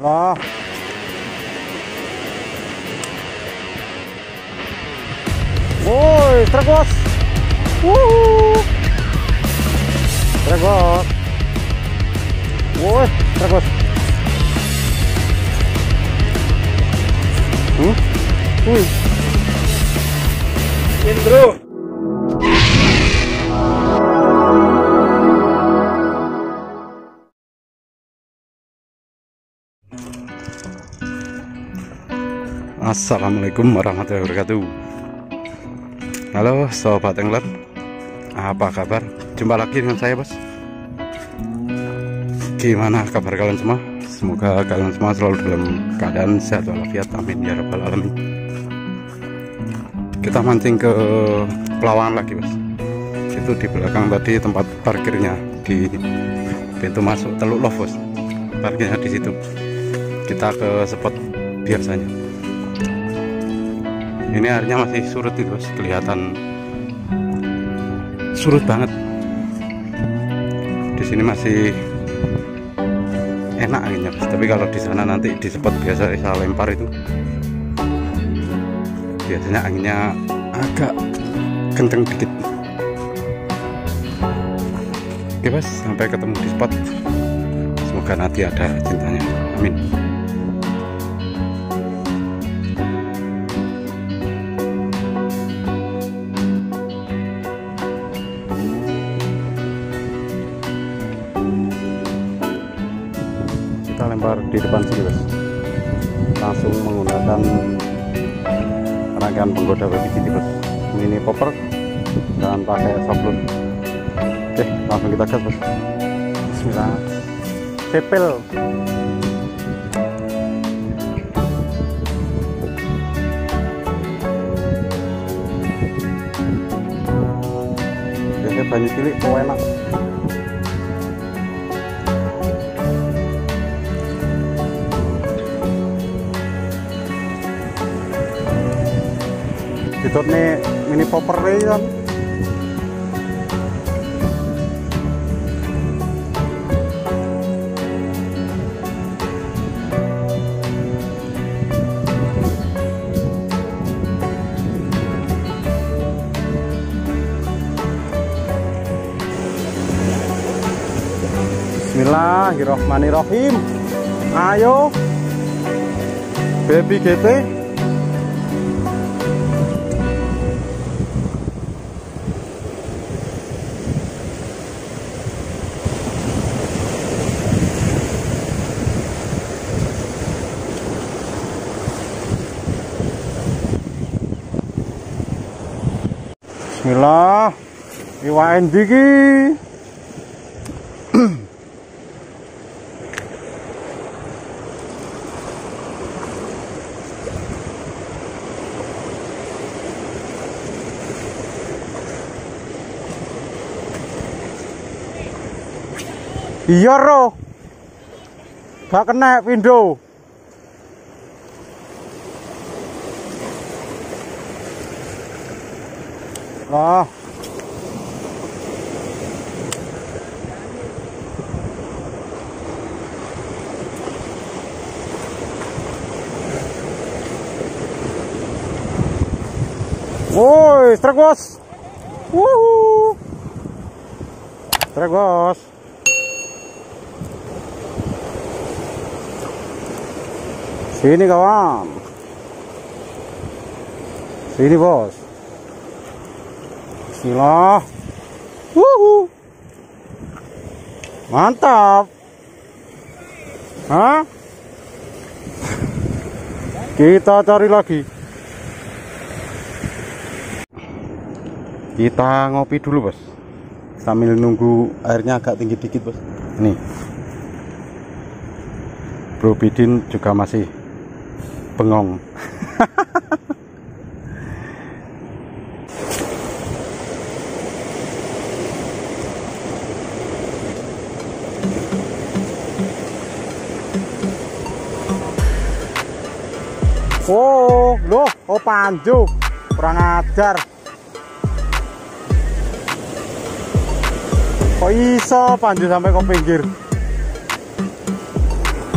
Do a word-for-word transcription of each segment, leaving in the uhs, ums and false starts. Lah. Woi, truk bos. Wuh. Truk bos. Woi, truk bos. Huh? Wih. Indro. Assalamualaikum warahmatullahi wabarakatuh. Halo sobat angler, apa kabar? Jumpa lagi dengan saya bos. Gimana kabar kalian semua? Semoga kalian semua selalu dalam keadaan sehat walafiat, amin ya rabbal alamin. Kita mancing ke Pelawangan lagi bos. Itu di belakang tadi tempat parkirnya, di pintu masuk Teluk Love bos. Parkirnya di situ. Kita ke spot biasanya. Ini airnya masih surut itu bos, kelihatan surut banget. Di sini masih enak airnya bos, tapi kalau di sana nanti di spot biasa saya lempar itu biasanya anginnya agak kenceng dikit. Oke bos, sampai ketemu di spot. Semoga nanti ada cintanya, amin. Lempar di depan sini bos, langsung menggunakan rangkaian penggoda bagi sini bos, mini popper dan pakai sablon. Oke, langsung kita gas bos. Bismillah, cepil. Oke, banyak cilik kok enak. Itu nih mini popper nih kan. Bismillahirrahmanirrahim. Ayo baby G T. Bismillah, iwain diki. Iya roh, gak kena pindo. Lah. Woi, truk bos. Wuhu. Truk bos. Sini kawan. Sini bos. Bismillah. Wuhu. Mantap. Hah? Kita cari lagi. Kita ngopi dulu, bos. Sambil nunggu airnya agak tinggi dikit, bos. Nih. Bro Bidin juga masih bengong. Oh, loh, oh panju, kurang ajar. Kok iso panju sampai ke pinggir?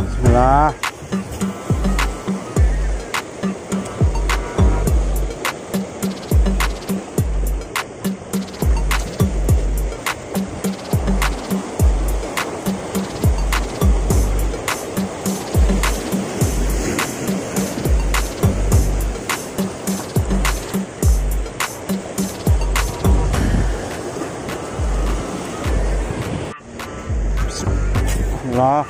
Bismillah. Nah,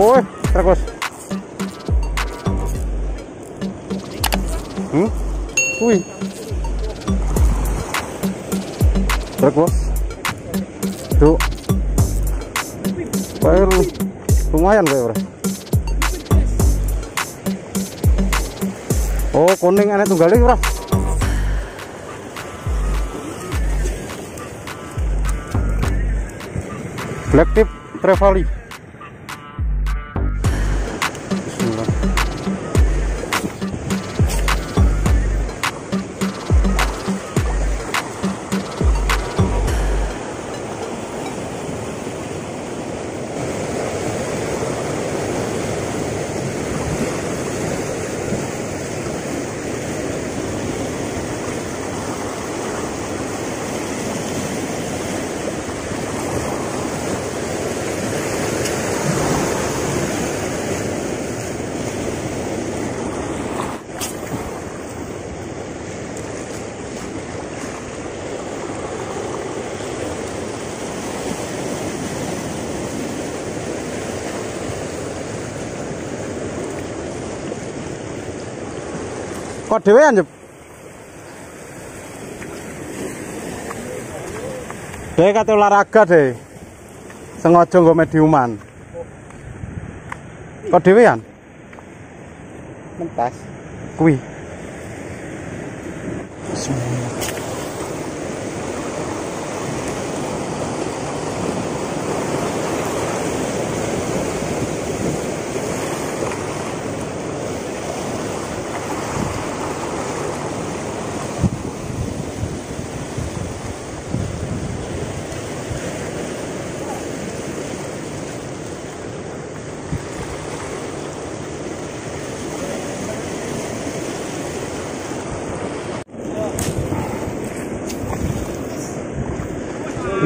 woi, terus. Hmm? Wih. Terus. Tuh. Bayar lumayan, Bro. Oh, kuning aneh tunggal iki, Bro. Black tip trevally. Kok dhewean, Jep? Dhewe kate olahraga deh. Sengaja nggo mediuman. Kok dhewean? Mentas. Kuwi.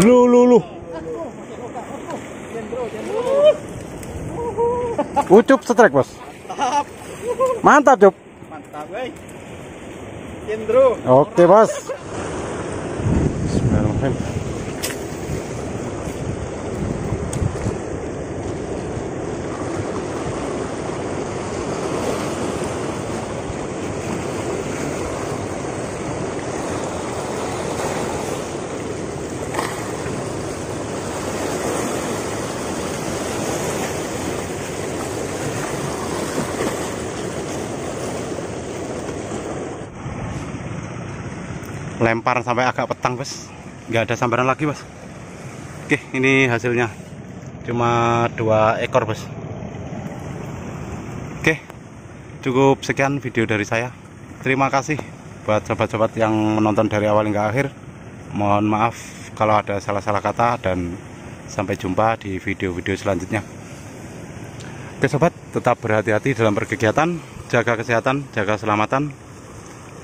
Lu lu lu. Ucup setrek, Bos. Mantap. Mantap, Cup. Mantap, wey. Jendro. Oke, Bos. Bismillahirrahmanirrahim. Lempar sampai agak petang, Bos. Nggak ada sambaran lagi, Bos. Oke, ini hasilnya cuma dua ekor, Bos. Oke, cukup sekian video dari saya. Terima kasih buat sobat-sobat yang menonton dari awal hingga akhir. Mohon maaf kalau ada salah-salah kata, dan sampai jumpa di video-video selanjutnya. Oke, sobat, tetap berhati-hati dalam berkegiatan, jaga kesehatan, jaga keselamatan.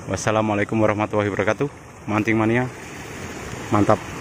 Wassalamualaikum warahmatullahi wabarakatuh. Mancing mania, mantap.